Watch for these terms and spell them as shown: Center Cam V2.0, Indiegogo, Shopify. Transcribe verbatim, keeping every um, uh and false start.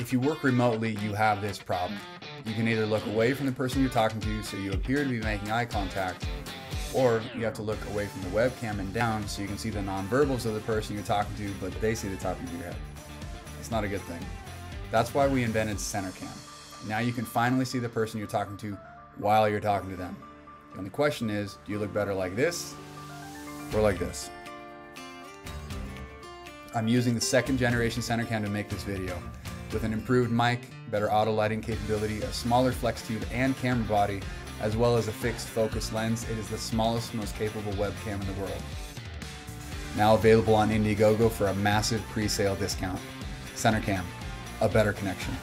If you work remotely, you have this problem. You can either look away from the person you're talking to, so you appear to be making eye contact, or you have to look away from the webcam and down so you can see the nonverbals of the person you're talking to, but they see the top of your head. It's not a good thing. That's why we invented Center Cam. Now you can finally see the person you're talking to while you're talking to them. The only question is, do you look better like this or like this? I'm using the second generation Center Cam to make this video. With an improved mic, better auto lighting capability, a smaller flex tube and camera body, as well as a fixed focus lens, it is the smallest, most capable webcam in the world. Now available on Indiegogo for a massive pre-sale discount. Center Cam, a better connection.